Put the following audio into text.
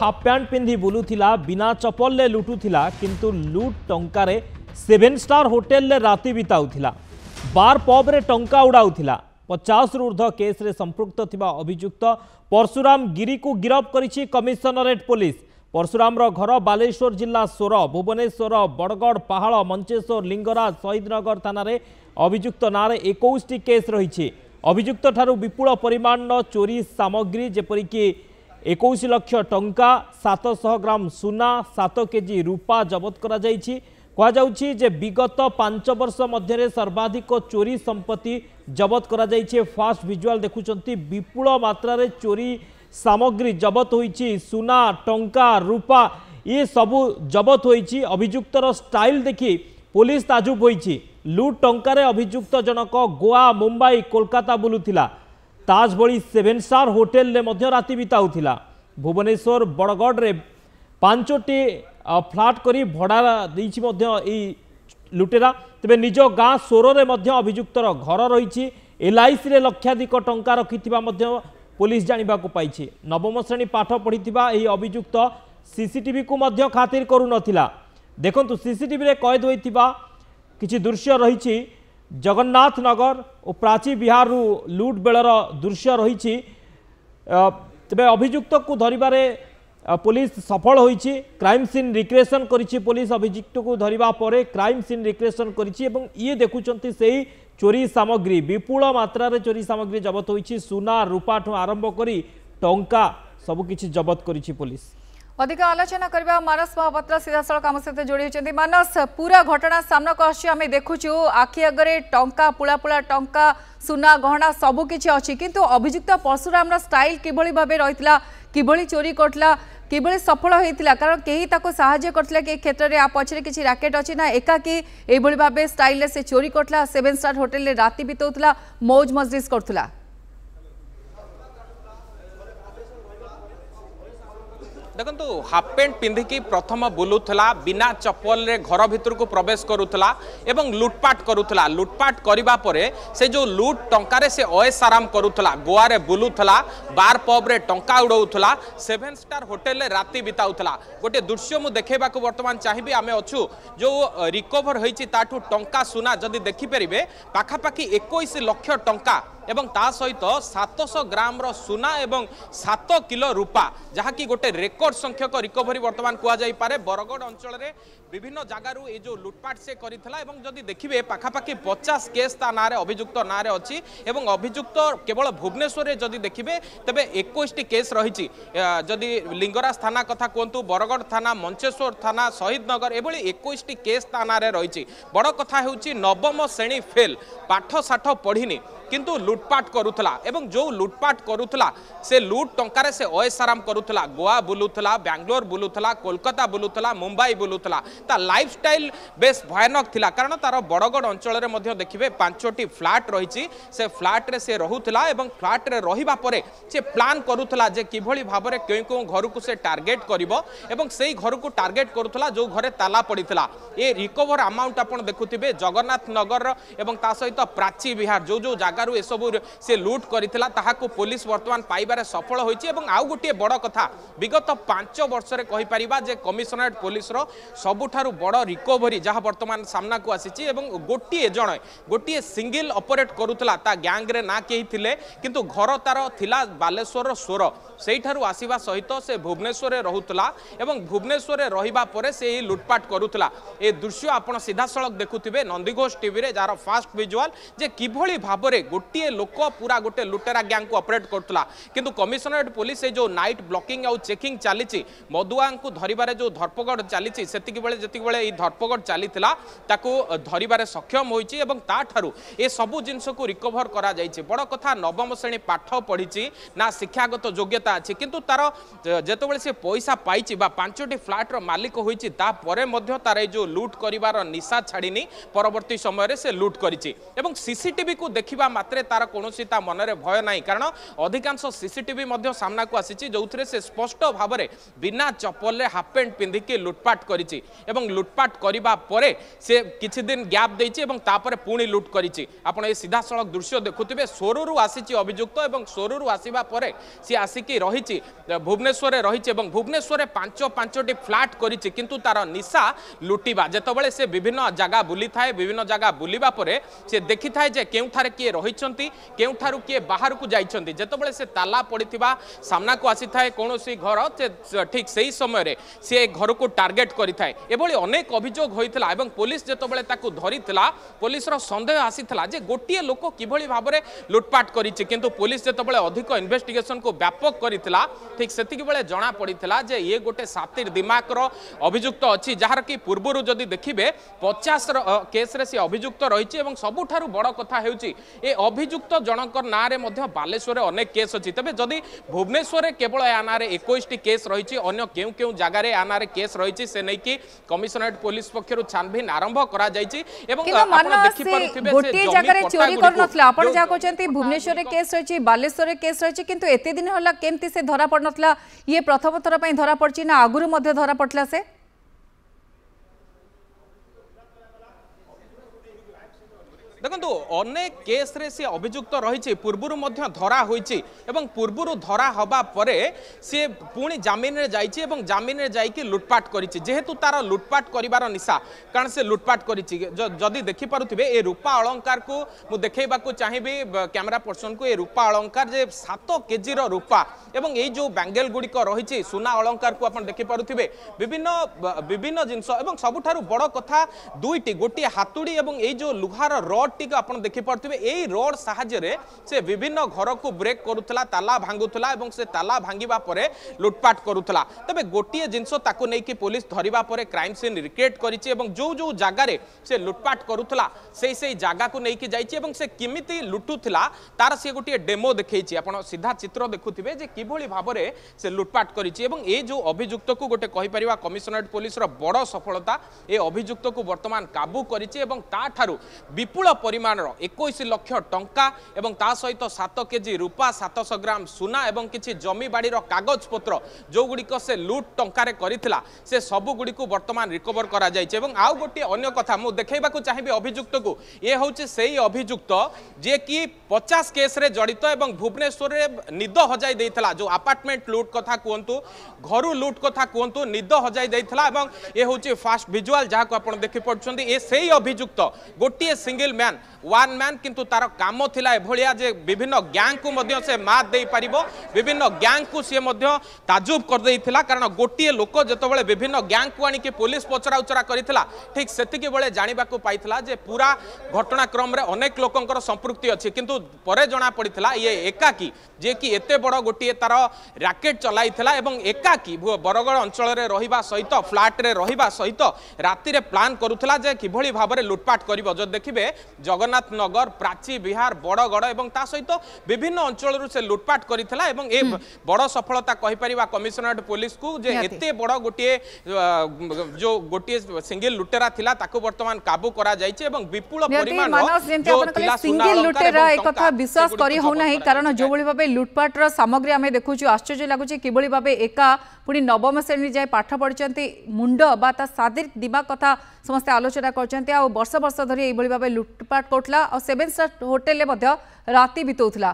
Half pant पिंधि बुलूला बिना चपल लुटुला किंतु लुट टंकार 7 स्टार होटेल राति बिताऊला बार पब्रे टंका उड़ाऊला 50 रु ऊर्ध केस रे संपृक्त थिबा अभियुक्त परशुराम गिरी को गिरफ करिछि कमिशनरेट पुलिस। परशुराम रो घर बालेश्वर जिला सोर भुवनेश्वर बड़गढ़ पहाड़ मंचेश्वर लिंगराज शहीदनगर थाना रे अभियुक्त नारे 21टी केस रही। अभियुक्त ठारू विपुल परिमाण चोरी सामग्री जेपरिकी 21 लक्ष टंका 700 ग्राम सुना 7 केजी रूपा जबत करा जाइछि। कहुच्छी जे विगत 5 वर्ष मध्य सर्वाधिक चोरी संपत्ति जबत करा जाइछे। फास्ट विजुअल देखुचंती विपुल मात्रा रे चोरी सामग्री जबत होइछी सुना टंका रूपा ये सबू जबत होइछी। अभियुक्तर स्टाइल देखि पुलिस ताजुब होइछी। लूट टंका रे अभियुक्त जनक गोवा मुंबई कोलकाता बुलुथिला ताज बड़ी 7 स्टार होटेल रे मध्य राति बिताउथिला। भुवनेश्वर बड़गढ़ रे 5टी फ्लाट करी भड़ा देछि लुटेरा। तेबे निज गाँ सोर रे मध्य अभियुक्तर घर रही। एलआईसी रे लक्षाधिक टंका रखिथिबा मध्य पुलिस जानिबाकु पाइछि। नवम श्रेणी पाठ पढ़िथिबा एही अभियुक्त सीसीटीवी को मध्य खातिर करू नथिला। देखंतु सीसीटीवी रे कैद होइथिबा किछि दृश्य रही। जगन्नाथ नगर और प्राची विहार रु लुट बेलर दृश्य रही। तेबे अभियुक्त को धरिबारे पुलिस सफल होइछि। क्राइम सीन रिक्रिएशन करिछि पुलिस। अभियुक्त को धरिबा परे क्राइम सीन रिक्रिएशन करिछि एवं ये देखुचंती सेही चोरी सामग्री विपुल मात्रा रे चोरी सामग्री जबत होइछि। सुना रूपा ठो आरंभ करी टंका सब किछि जबत करिछि पुलिस। अधिक आलोचना करबा मानस महापात्र सीधा सड़क आम सहित जोड़ी होइछन्ती। मानस पूरा घटना सामना कहछि आमे देखुछु आखि अगरे टंका पुला पुला टंका सुना गहना सब किछि अछि किंतु अभियुक्त परशुराम रा स्टाइल केभली भाबे रहितला केभली चोरी करतला केभली सफल होइतला कारण केही ताको सहाय्य करतला के क्षेत्र रे आ पछरे किछि रैकेट अछि ना एकाकी एभली भाबे स्टाइल रे से चोरी करतला 7 स्टार होटल रे राति बितौतला मौज मजलिस करतला। देखो हाफ पैंट पिंधिकी प्रथम बुलूला बिना चपल रे घर भीतर को प्रवेश करूला एवं लुटपाट करिबा परे से जो लुट टंका से अयस आराम करूला गोवा रे बुलूला बार पब रे टंका उड़ौला 7 स्टार होटेल रे राति बिताउला। गोटे दृश्य मु देखेबा को वर्तमान चाहिबी। आमे अछु जो रिकवर होइछि ताठू टंका सुना जदि देखि परिबे पाखापाखी 21 लक्ष टंका एवं ता सहित 700 ग्राम रो सुना एवं 7 किलो रूपा जहाँकि गोटे रेकर्ड संख्यक रिकवरी वर्तमान कहुई पारे। बरगढ़ अंचल में विभिन्न जगारू ये जो लुटपाट से करता एवं जदि देखिए पाखापाखि 50 केस ता ना अभियुक्त ना अच्छी एवं अभियुक्त केवल भुवनेश्वर में जदि देखिए तेबे 21टी केस रही। जदि लिंगराज थाना कथा कहतु बरगढ़ थाना मंचेश्वर थाना शहीदनगर एभली 21टी केस ता ना रही। बड़ कथा होउछि नवम श्रेणी फेल पाठ साठ पढ़िनी किंतु लुटपाट करूला एवं जो लुटपाट करूला से लुट टंकार से अयस आराम करूला गोवा बुलूला बैंगलोर बुलूला कोलकाता बुलूला मुंबई बुलूला ता लाइफ स्टाइल बेस भयानक थिला कारण तार बड़गढ़ अंचल में देखिए 5टी फ्लाट रही। से फ्लाट्रे से रुला फ्लाट्रे रहा से प्लान करूला जे किभली भाव में क्यों क्यों घर को से टार्गेट कर से घर को टार्गेट करूला जो घरे ताला पड़ा। ये रिकवर अमाउंट आप देखुवे जगन्नाथ नगर एवं ता सहित प्राची विहार जो जो जगह ये सबू से लुट करितला ताहाको पुलिस वर्तमान पाइबारे सफल होइछि। एवं आउ गोटे बड़ कथा विगत 5 वर्ष रे कहि परिबा जे कमिशनरेट पुलिस रो सबुठारु बड़ रिकवरी जहाँ वर्तमान सामना को आसीछि एवं गोटे जण गोटे सिंगल ऑपरेट करूतला ता गैंग रे ना केही थिले किंतु घर तार थिला बालेश्वर रो सोर सेठारु आसीबा सहित से भुवनेश्वर रे रहुतला एवं भुवनेश्वर रे रहिबा परे से लुटपाट करूतला। ए दृश्य आपण सीधा सड़क देखुथिबे नंदीघोष टीवी रे जार फास्ट विजुअल जे किभली भाव रे गोटे लोक पूरा गोटे लुटेरा गैंग को ऑपरेट करूला किंतु कमिशनरेट पुलिस जो नाइट ब्लॉकिंग और चेकिंग चली मदुआ को धरबार जो धरपकड़ चली से धरपकड़ चली धरबार सक्षम होती ताठारू ए सबू जिनस को रिकवर करा जाइछि। बड़ कथा नवम श्रेणी पाठ पढ़ी ना शिक्षागत योग्यता अच्छी किंतु तार जेतबेले से पैसा पाई 5टी फ्लाट रो मालिक होइछि तापरे मध्य तारे जो लुट करिवार निशा छाड़िनी परवर्ती समय रे से लुट करिछि एवं सीसीटीवी को देखिबा मात्रे तार कौन मन में भय ना कारण अधिकांश सीसीटीवी सामना को आसी जो से स्पष्ट भाव में बिना चपल में हाफ पैंट पिंधिकी लुटपाट करी लुटपाट करने से किसी दिन गैप देपर पुणी लुट करी आपड़ ये सीधा सड़क दृश्य देखुवे सोरू आसी अभियुक्त और सोरू आसवापर सी आसिकी रही भुवनेश्वर रही भुवनेश्वर पांच पांचटी फ्लाट करी किंतु तार निशा लुटिबा जेतबेले से विभिन्न जगह बुली थाए विभिन्न जगह बुलिबा परे से देखि थाए जे केउ थारे किए रहिचंती केउ थारु किए बाहर को जाइचंती जेतबेले से ताला पड़िथिबा सामना को आसी थाए कोनोसी घर ठीक सेही समय रे से घर को टार्गेट करि थाए एबोली अनेक अभियोग होइतला एवं पुलिस जेतबेले ताकू धरितला पुलिस रो संदेह आसीतला जे गोटिए लोक किभली भाव रे लुटपाट करिछि किंतु पुलिस जेतबेले अधिक इन्वेस्टिगेशन को व्यापक करितला ठीक सेतिक बेले जना पड़ितला जे ये गोटे सातिर दिमाग रो अभियुक्त अछि जहार कि पूर्व जदि देखिबे 50 केस्रे से अभियुक्त रही है और सबुठारु बड़ कथा हेउची ए अभियुक्त जनकर ना रे मध्य बालेश्वर अनेक केस अछि तबे जदि भुवनेश्वर केवल या ना रे 21 टी केस रही है अन्य केउ केउ जगह रे या ना रे केस रही है से नै कि कमिश्नरेट पुलिस पक्षरु छानबीन आरंभ करा जाई छि एवं आपण देखि परथिबे से जमी जगह रे चोरी करनथला आपण जा कहचेंती भुवनेश्वर रे केस रही बालेश्वर रे केस रही किंतु एते दिन होला केमती से धरा पड़नथला ये प्रथम थर पई धरा पड़छि ना आगुरु मध्य धरा पड़ला से देखो अनेक केस रे से अभियुक्त रही पूर्वर धरा होती पूर्वर धरा हवा पर सी पुणी जमीन में जाइए जमीन में जाकि लुटपाट करेतु तार लुटपाट कर निशा कारण से लुटपाट करी देखिपे ए रूपा अलंकार को मु देखा चाहिए कैमेरा पर्सन को ये रूपा अलंकार जे 7 केजी रूपा एवं ये जो बैंगेल गुड़िक रही सुना अलंकार को आप देखिपे विभिन्न विभिन्न जिनस सबुठारु बड़ कथा दुईटी गोटे हातुड़ी और ये जो लुहार रड टीका अपन देखि परथिबे एई रोड सहाय्य रे से विभिन्न घर को ब्रेक करूथला ताला भांगुथला एवं से ताला भांगीबा परे लुटपाट करूथला तबे गोटिए जिंसो ताको नै कि पुलिस धरिबा परे क्राइम सीन रिक्रिएट करिछि एवं जो जो जागा रे से लुटपाट करूथला सेई जागा को नै कि जाइछि एवं से किमिति लुटुथला तार से गोटिए डेमो देखैछि अपन सीधा चित्र देखुथिबे जे किभली भाव रे से लुटपाट करिछि एवं ए जो अभियुक्त को गोटे कहि परिबा कमिश्नरेट पुलिस रो बड़ सफलता ए अभियुक्त को वर्तमान काबू करिछि एवं ता थारु विपुल परिमाणर 21 लाख टंका एवं ता सहित 7 केजी रूपा 700 ग्राम सुना एवं किसी जमीबाड़ी कागज पत्र जो गुड़िक से लुट टंकार करितला से सबु गुड़ी को वर्तमान रिकवर करा जाइछ एवं आउ गोटे अन्य कथा मु देखैबा को चाहिबे अभियुक्त को ये होउचे सेही अभियुक्त जे कि 50 केस रे जड़ित एवं भुवनेश्वर रे निद हजाई देइथला जो अपार्टमेंट लुट कथा कहतु घरु लुट कथा कहतु निद हजाई देइथला एवं ये होउचे फास्ट विजुअल जहा को आपण देखि पड़छंदी ए सेही अभियुक्त गोटिए सिंगल मैन वन मैन किंतु तार काम थिला एभलिया जे विभिन्न गैंग को मध्य से मात दे पारिबो विभिन्न गैंग को से मध्य ताजुब कर देइथिला कारण गोटिए लोक जेतबेले विभिन्न गैंग को आनी के पुलिस पचरा उचरा करितला ठीक सेतिके बेले जानिबा को पाइथिला जे पूरा घटनाक्रम रे अनेक लोकंकर संपृक्ति अछि किंतु परे जना पड़ितला ये एकाकी जे कि एते बड़ गोटिए तार रैकेट चलाइथिला एवं एकाकी बरगड़ अंचल रे रहिबा सहित फ्लैट रे रहिबा सहित राति रे प्लान करूथिला जे किभली भाव रे लुटपाट करिवो जे देखिबे जगन्नाथ नगर प्राची विहार बड़गड़ एवं ता सहित विभिन्न अंचल से लुटपाट करितला एवं ए बड़ सफलता कहि परिबा कमिश्नरेट पुलिस को जे एते बड़ गोटे जो गोटे सिंगल लुटेरा थिला ताको वर्तमान काबू करा जाई छै एवं विपुल परिमाण जो थिला सिंगल लुटेरा एक कथा विश्वास करी हो नाही कारण जो बळी भाबे लुटपाट रो सामग्री आमे देखु छु आश्चर्य लागु छै केबळी भाबे एका पुणी नवम श्रेणी जाय पाठ पढचंती मुंड बा ता सादिर दिमाग कथा समस्त आलोचना करचंती आ वर्ष वर्ष धरि एबळी भाबे लुटपाट कोटला और 7 स्टार होटल में राति बिताऊला।